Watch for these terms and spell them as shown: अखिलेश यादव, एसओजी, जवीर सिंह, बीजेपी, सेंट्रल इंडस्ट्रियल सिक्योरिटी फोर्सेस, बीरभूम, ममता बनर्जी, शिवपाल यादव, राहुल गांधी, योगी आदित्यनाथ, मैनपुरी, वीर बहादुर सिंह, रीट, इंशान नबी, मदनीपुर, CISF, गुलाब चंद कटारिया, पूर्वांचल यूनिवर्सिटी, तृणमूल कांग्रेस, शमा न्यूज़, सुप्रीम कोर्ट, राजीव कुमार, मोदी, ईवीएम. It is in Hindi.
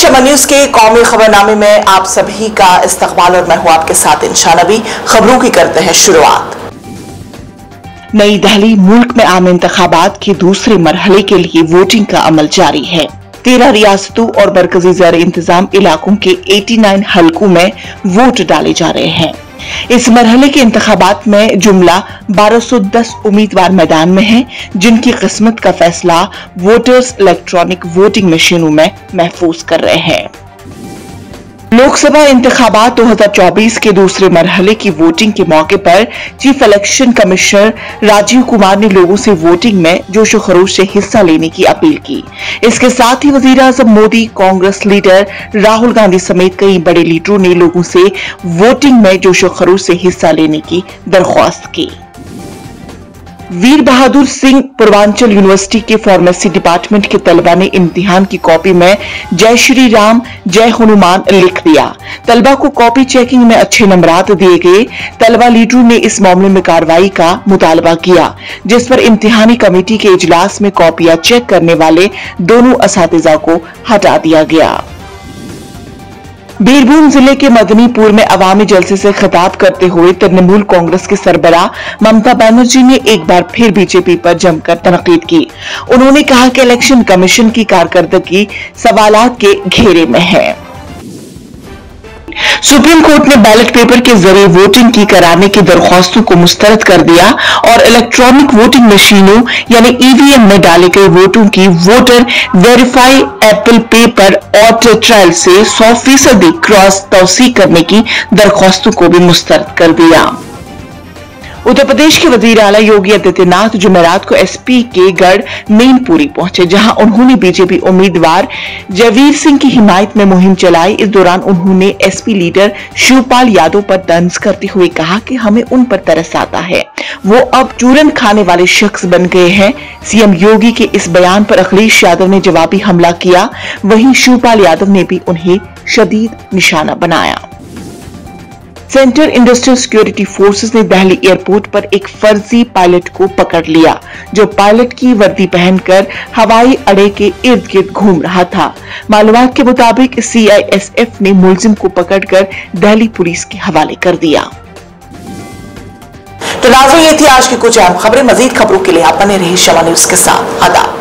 शमा न्यूज़ के कौमी खबरनामे में आप सभी का इस्तकबाल और मैं हूं आपके साथ इंशान नबी। खबरों की करते हैं शुरुआत। नई दिल्ली। मुल्क में आम इंतखाबात के दूसरे मरहले के लिए वोटिंग का अमल जारी है। 13 रियासतों और मरकजी ज़ेर इंतजाम इलाकों के 89 हलकों में वोट डाले जा रहे हैं। इस मरहले के इंतखाबात में जुमला 1210 उम्मीदवार मैदान में हैं, जिनकी किस्मत का फैसला वोटर्स इलेक्ट्रॉनिक वोटिंग मशीनों में महफूज कर रहे हैं। लोकसभा इंतखाबात 2024 के दूसरे मरहले की वोटिंग के मौके पर chief election commissioner राजीव कुमार ने लोगों से वोटिंग में जोश खरोश से हिस्सा लेने की अपील की। इसके साथ ही वज़ीर-ए-आज़म मोदी, कांग्रेस लीडर राहुल गांधी समेत कई बड़े लीडरों ने लोगों से वोटिंग में जोश खरोश से हिस्सा लेने की दरख्वास्त की। वीर बहादुर सिंह पूर्वांचल यूनिवर्सिटी के फार्मेसी डिपार्टमेंट के तलबा ने इम्तिहान की कॉपी में जय श्री राम जय हनुमान लिख दिया। तलबा को कॉपी चेकिंग में अच्छे नंबरात दिए गए। तलबा लीडरों ने इस मामले में कार्रवाई का मुतालबा किया, जिस पर इम्तिहानी कमेटी के इजलास में कॉपियां चेक करने वाले दोनों असातिज़ा को हटा दिया गया। बीरभूम जिले के मदनीपुर में अवामी जलसे से खिताब करते हुए तृणमूल कांग्रेस के सरबराह ममता बनर्जी ने एक बार फिर बीजेपी पर जमकर तनकीद की। उन्होंने कहा कि इलेक्शन कमीशन की कारकर्दगी सवालात के घेरे में है। सुप्रीम कोर्ट ने बैलेट पेपर के जरिए वोटिंग की कराने की दरख्वास्तों को मुस्तरद कर दिया और इलेक्ट्रॉनिक वोटिंग मशीनों यानी ईवीएम में डाले गए वोटों की voter verifiable paper audit trial से 100% क्रॉस तौसीक करने की दरख्वास्तों को भी मुस्तरद कर दिया। उत्तर प्रदेश के वजीर आला योगी आदित्यनाथ जुमेरात को एसपी के गढ़ मैनपुरी पहुंचे, जहां उन्होंने बीजेपी उम्मीदवार जवीर सिंह की हिमायत में मुहिम चलाई। इस दौरान उन्होंने एसपी लीडर शिवपाल यादव पर तंज करते हुए कहा कि हमें उन पर तरस आता है, वो अब तुरंत खाने वाले शख्स बन गए हैं। सीएम योगी के इस बयान पर अखिलेश यादव ने जवाबी हमला किया, वहीं शिवपाल यादव ने भी उन्हें शदीद निशाना बनाया। सेंट्रल इंडस्ट्रियल सिक्योरिटी फोर्सेस ने दिल्ली एयरपोर्ट पर एक फर्जी पायलट को पकड़ लिया, जो पायलट की वर्दी पहनकर हवाई अड्डे के इर्द गिर्द घूम रहा था। मालूमात के मुताबिक CISF ने मुलजिम को पकड़कर दिल्ली पुलिस के हवाले कर दिया। तो नाज़रीन, ये थी आज की कुछ अहम खबरें। मजीद खबरों के लिए आप बने रहिए शमा न्यूज़ के साथ।